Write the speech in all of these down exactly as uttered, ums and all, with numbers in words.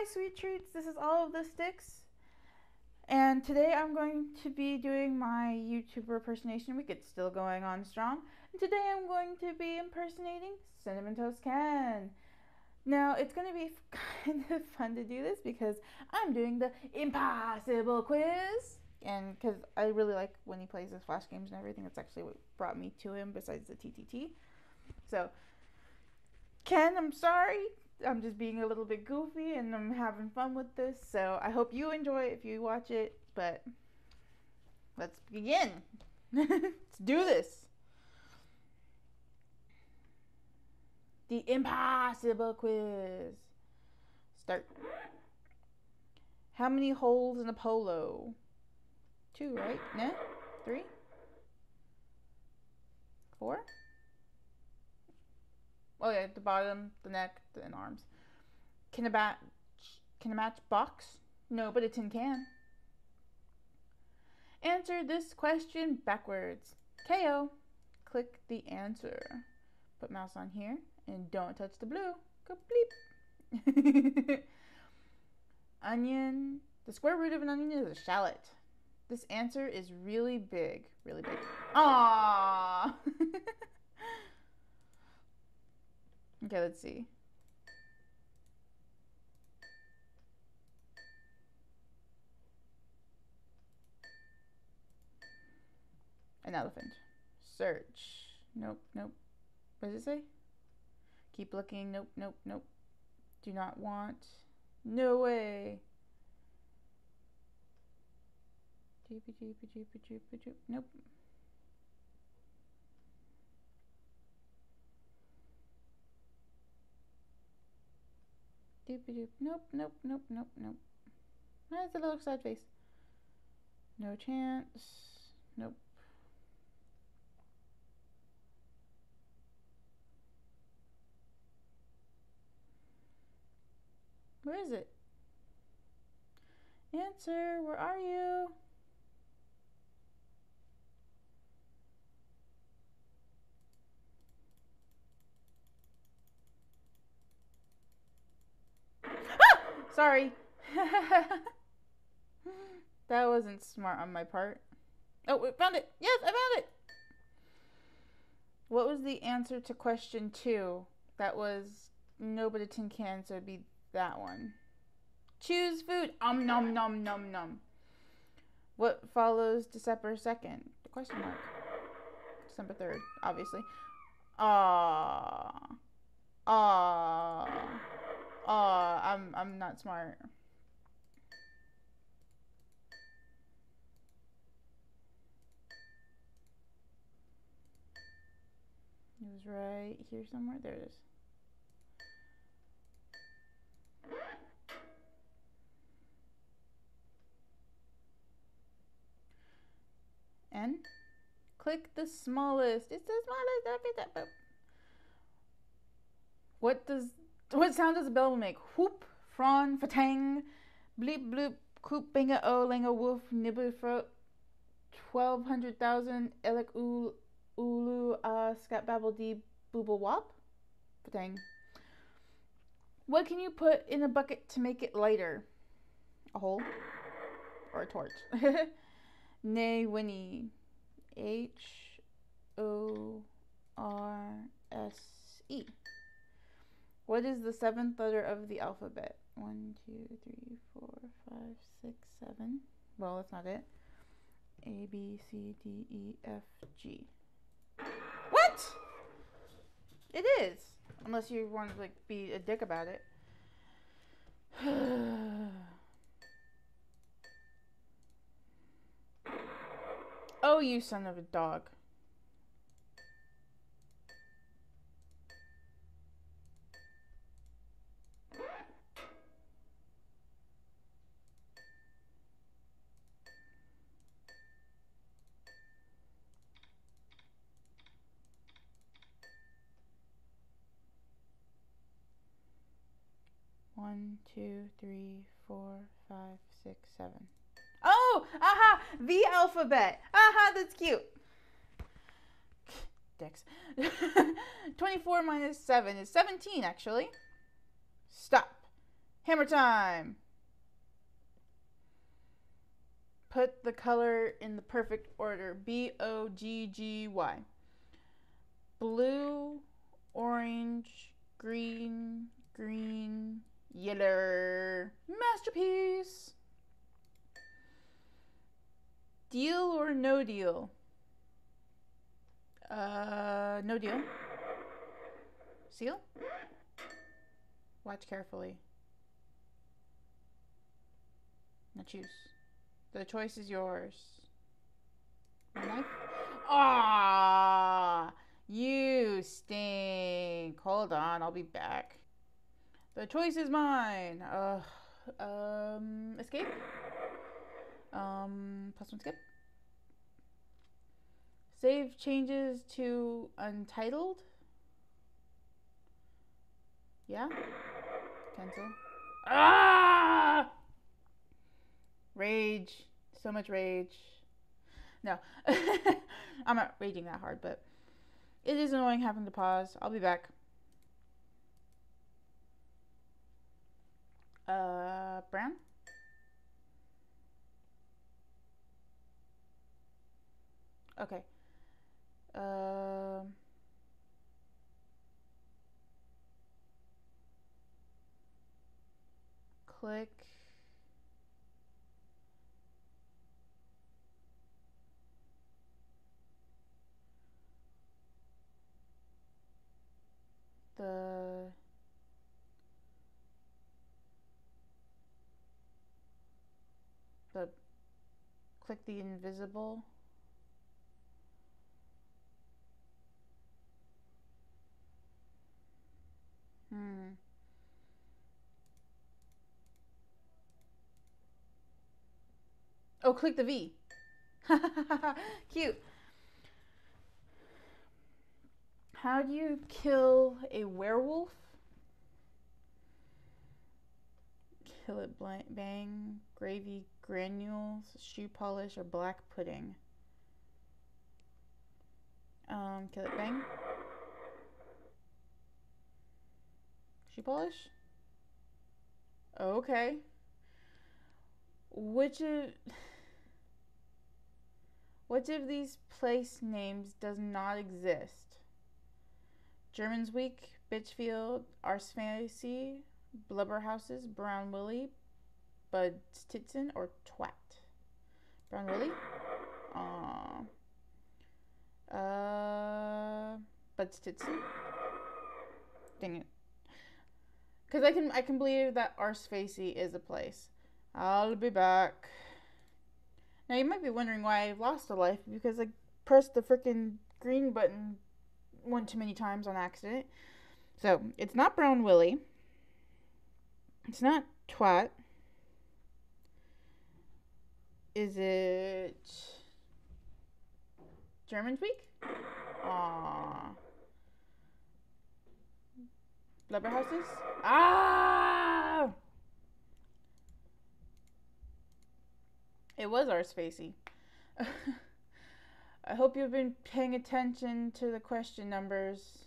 Hi Sweet Treats, this is All of the Sticks, and today I'm going to be doing my YouTuber impersonation week. It's still going on strong, and today I'm going to be impersonating Cinnamon Toast Ken. Now it's going to be kind of fun to do this because I'm doing the Impossible Quiz, and because I really like when he plays his Flash games and everything. It's actually what brought me to him besides the T T T. So Ken, I'm sorry, I'm just being a little bit goofy and I'm having fun with this, so I hope you enjoy it if you watch it, but let's begin. Let's do this. The Impossible Quiz. Start. How many holes in a polo? Two, right? No? Three? Four? Oh yeah, the bottom, the neck, and arms. Can a bat, can a match box? No, but a tin can. Answer this question backwards. K O. Click the answer. Put mouse on here and don't touch the blue. Go bleep. Onion. The square root of an onion is a shallot. This answer is really big, really big. Aww. Okay, let's see. An elephant. Search. Nope, nope. What does it say? Keep looking. Nope, nope, nope. Do not want. No way. Nope. Doop-a-doop. Nope, nope, nope, nope, nope. That's a little sad face. No chance. Nope. Where is it? Answer, where are you? Sorry. That wasn't smart on my part. Oh, I found it. Yes, I found it. What was the answer to question two? That was no but a tin can, so it'd be that one. Choose food. Om nom nom nom nom. What follows December second? The question mark. December third, obviously. Ah. Ah. Oh, I'm I'm not smart. It was right here somewhere. There it is. And click the smallest. It's the smallest. What does What sound does a bell make? Whoop, fron, fatang, bleep, bloop, coop, binga, o, langa, woof, nibble, fro, twelve hundred thousand, elek, ul, ulu, uh, scat, babble, dee, booble, wop, fatang. What can you put in a bucket to make it lighter? A hole or a torch? Nay, Winnie. H, O, R, S, E. What is the seventh letter of the alphabet? One, two, three, four, five, six, seven. Well, that's not it. A, B, C, D, E, F, G. What? It is. Unless you want to like be a dick about it. Oh, you son of a dog. One, two, three, four, five, six, seven. Oh, aha, the alphabet. Aha, that's cute. Dicks. twenty-four minus seven is seventeen, actually. Stop. Hammer. Hammer time! Put the color in the perfect order. B O G G Y. Blue, orange, green, green, yellow. Masterpiece! Deal or no deal? Uh, no deal. Seal? Watch carefully. Now choose. The choice is yours. Knife? Ah, you stink. Hold on, I'll be back. The choice is mine. Uh, um, escape. Um, plus one skip. Save changes to untitled. Yeah. Cancel. Ah! Rage. So much rage. No. I'm not raging that hard, but it is annoying having to pause. I'll be back. Uh, brown? Okay. Um... Click. The the click the invisible. Hmm. Oh, click the V. Cute. How do you kill a werewolf? Kill it blank, bang, gravy, granules, shoe polish, or black pudding. Um, kill it bang. Shoe polish? Okay. Which of... Which of these place names does not exist? German's Week, Bitchfield, Arsfancy, Blubberhouses, Brown Willie, Budstitzen, or Twat? Brown Willie? Aww. Uh, Budstitzen? Dang it. Because I can, I can believe that Arsfancy is a place. I'll be back. Now you might be wondering why I lost a life, because I pressed the frickin' green button one too many times on accident. So it's not Brown Willie. It's not Twat. Is it German's Week? Aww. Blubberhouses? Ah! It was Arsfancy. I hope you've been paying attention to the question numbers.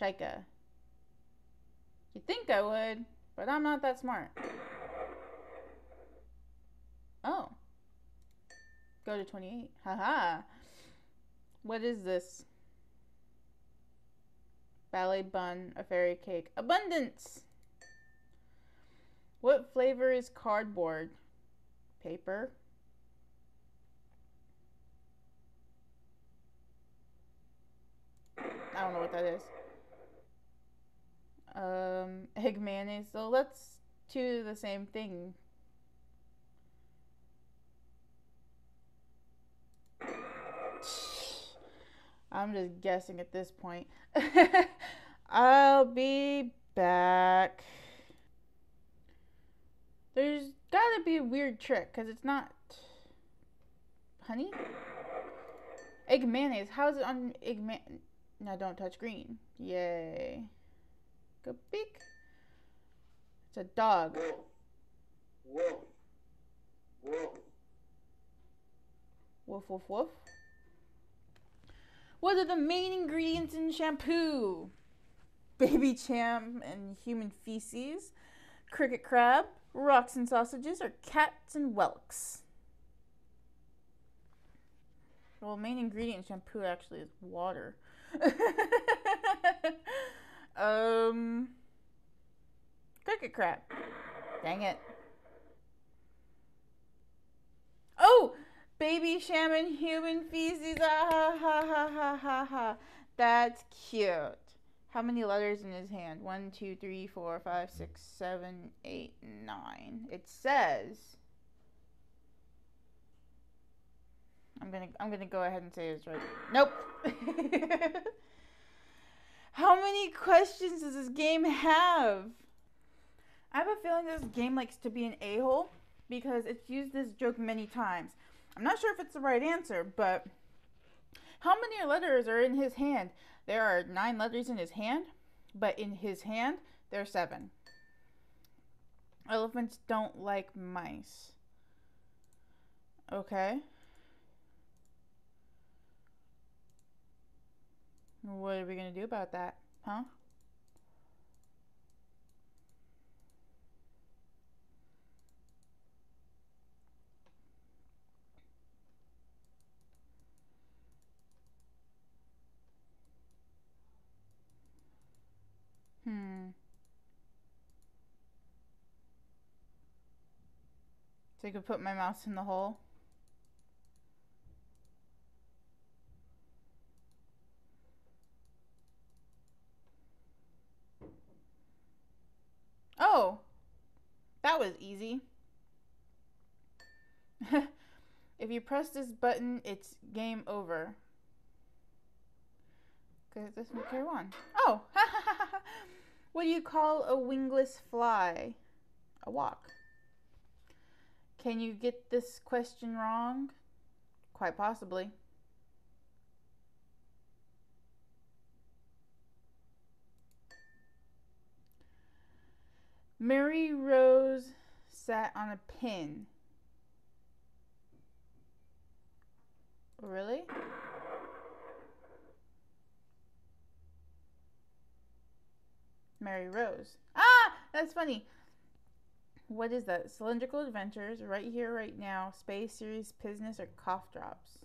Shika. You'd think I would, but I'm not that smart. Oh. Go to twenty-eight. Haha. What is this? Ballet bun, a fairy cake. Abundance! What flavor is cardboard? Paper. I don't know what that is. Um, egg mayonnaise. So let's do the same thing. I'm just guessing at this point. I'll be back. There's gotta be a weird trick, because it's not... Honey? Egg mayonnaise. How is it on egg mayonnaise? Now don't touch green. Yay. Go beak. It's a dog. Woof. Woof. Woof, woof, woof. What are the main ingredients in shampoo? baby jam and human feces, cricket crab, rocks and sausages, or cats and whelks? Well, main ingredient in shampoo actually is water. um, cricket crab. Dang it. Oh! Baby shaman, human feces. Ah, ha, ha, ha, ha, ha, ha. That's cute. How many letters in his hand? One, two, three, four, five, six, seven, eight, nine. It says... I'm gonna I'm gonna go ahead and say it's right. Nope. How many questions does this game have? I have a feeling this game likes to be an a-hole because it's used this joke many times. I'm not sure if it's the right answer, but how many letters are in his hand? There are nine letters in his hand, but in his hand, there are seven. Elephants don't like mice. Okay. What are we going to do about that, huh? Hmm. So I could put my mouse in the hole. Oh, that was easy. If you press this button, it's game over. Cause this will carry on. Oh, what do you call a wingless fly? A walk. Can you get this question wrong? Quite possibly. Mary Rose sat on a pin. Really? Mary Rose. Ah! That's funny. What is that? Cylindrical Adventures, Right Here, Right Now, Space Series, Business, or Cough Drops?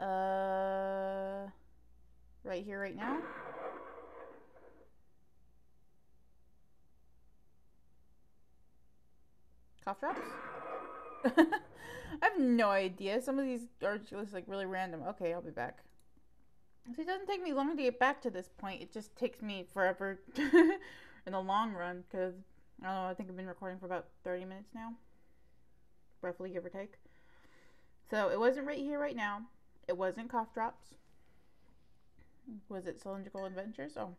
Uh, Right Here, Right Now? Cough drops? I have no idea. Some of these are just like really random. Okay, I'll be back. So it doesn't take me long to get back to this point. It just takes me forever in the long run because, I don't know, I think I've been recording for about thirty minutes now. Roughly, give or take. So it wasn't Right Here, Right Now. It wasn't Cough Drops. Was it Cylindrical Adventures? Oh.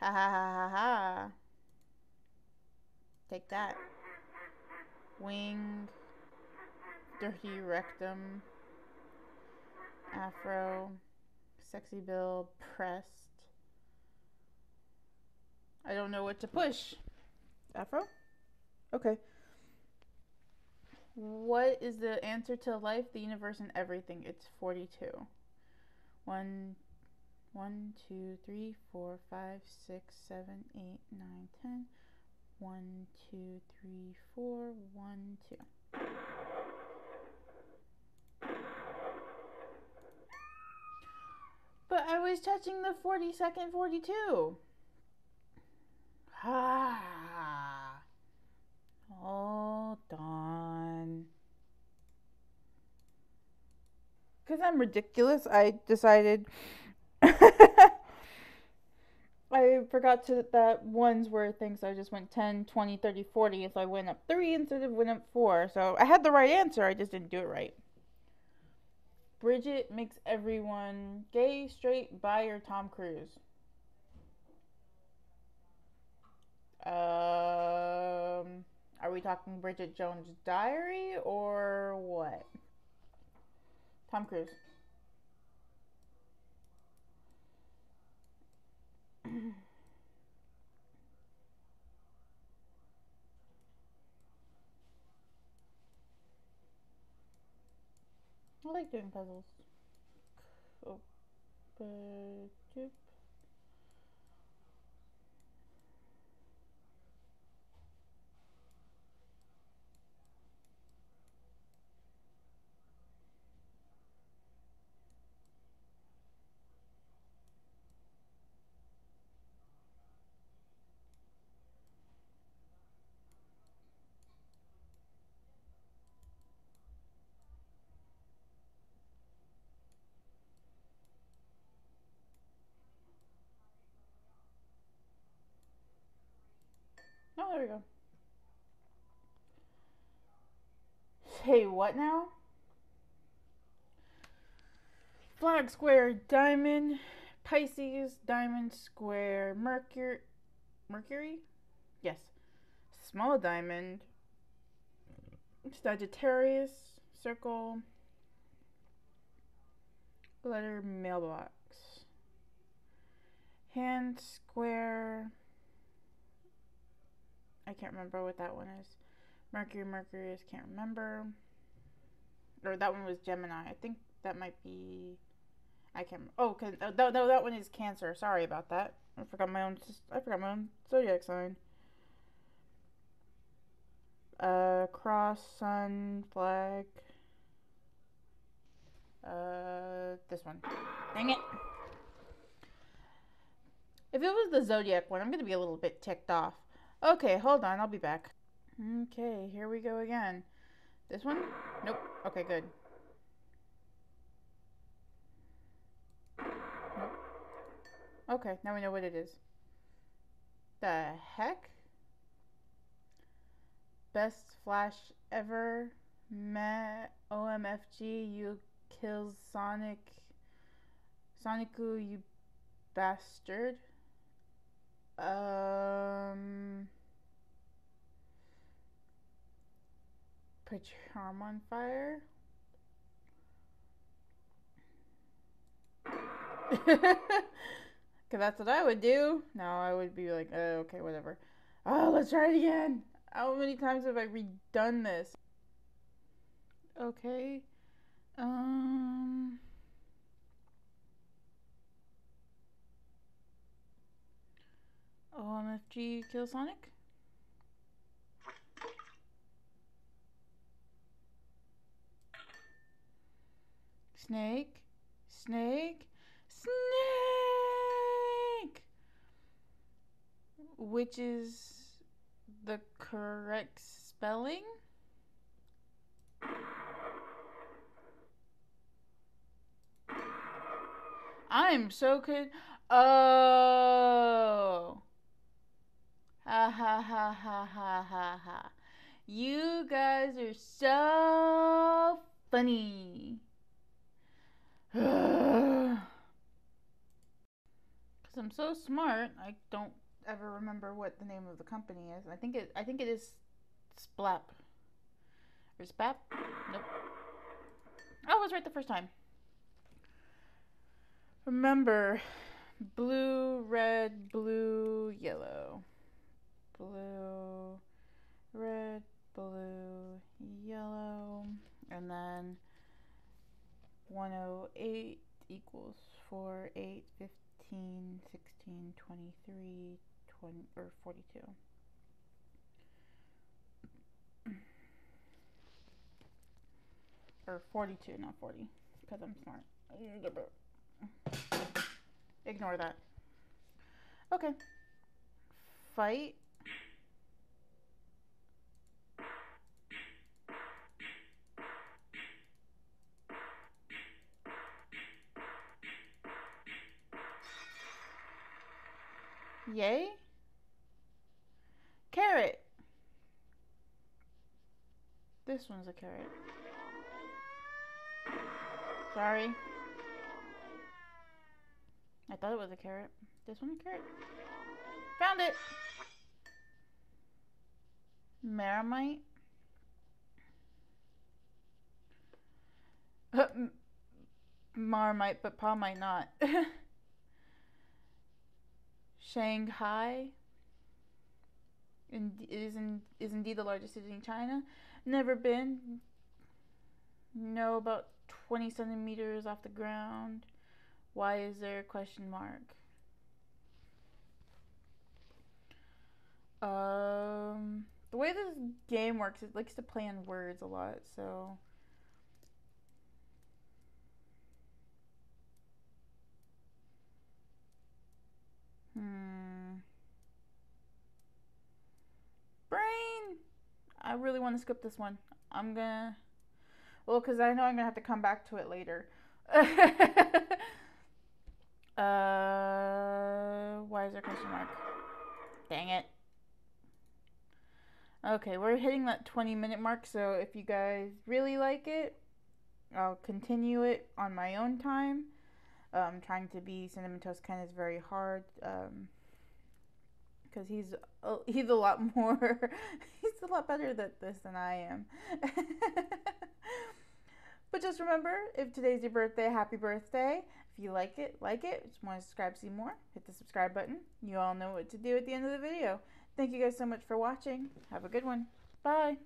Ha ha ha ha ha. Take that. Wing. Dirty rectum. Afro. Sexy bill. Pressed. I don't know what to push. Afro? Okay. What is the answer to life, the universe, and everything? It's forty-two. One, one, two, three, four, five, six, seven, eight, nine, ten. One, two, three, four, one, two. But I was touching the forty-second forty-two. Ah. Hold on. Because I'm ridiculous, I decided... I forgot to that ones were things, so I just went ten, twenty, thirty, forty, and so I went up three instead of went up four. So I had the right answer, I just didn't do it right. Bridget makes everyone gay, straight, bi, or Tom Cruise. Um, are we talking Bridget Jones' Diary or what? Tom Cruise. I like doing puzzles. up a cube. Oh, there we go. Say what now? Flag square, diamond, Pisces, diamond square, Mercury, Mercury? Yes. Small diamond, Sagittarius, circle, letter, mailbox, hand square, I can't remember what that one is. Mercury, Mercury is, can't remember. Or that one was Gemini. I think that might be, I can't remember. Oh, cause, oh no, no, that one is Cancer. Sorry about that. I forgot my own, I forgot my own zodiac sign. Uh, cross, sun, flag. Uh, this one. Dang it. If it was the zodiac one, I'm going to be a little bit ticked off. Okay, hold on, I'll be back. Okay, here we go again. This one? Nope. Okay, good. Nope. Okay, now we know what it is. The heck? Best flash ever. Meh. O M F G. You kill Sonic. Sonicu, you bastard. Um, put your arm on fire. Because that's what I would do. No, I would be like, oh, okay, whatever. Oh, let's try it again. How many times have I redone this? Okay. Um... O M F G, kill Sonic? Snake, snake, snake! Which is the correct spelling? I'm so good. Oh! Ha ha ha ha ha ha ha. You guys are so funny. Because I'm so smart, I don't ever remember what the name of the company is. I think it I think it is Splap. Or Spap? Nope. Oh, I was right the first time. Remember, blue, red, blue, yellow. Blue, red, blue, yellow, and then one oh eight equals four, eight, fifteen, sixteen, twenty-three, twenty, or forty-two. Or forty-two, not forty, because I'm smart. Ignore that. Okay. Fight. Yay. Carrot. This one's a carrot. Sorry. I thought it was a carrot. This one's a carrot. Found it. Marmite. Uh, Marmite, but Pa might not. Shanghai in, is, in, is indeed the largest city in China. Never been. No, about twenty centimeters off the ground. Why is there a question mark? Um, the way this game works, it likes to play on words a lot, so... Hmm. Brain! I really want to skip this one. I'm gonna... Well, because I know I'm gonna have to come back to it later. uh, why is there a question mark? Dang it. Okay, we're hitting that twenty minute mark, so if you guys really like it, I'll continue it on my own time. Um, trying to be Cinnamon Toast Ken is very hard, um, because he's uh, he's a lot more he's a lot better at this than I am. But just remember, if today's your birthday, happy birthday! If you like it, like it. If you want to subscribe, see more, hit the subscribe button. You all know what to do at the end of the video. Thank you guys so much for watching. Have a good one. Bye.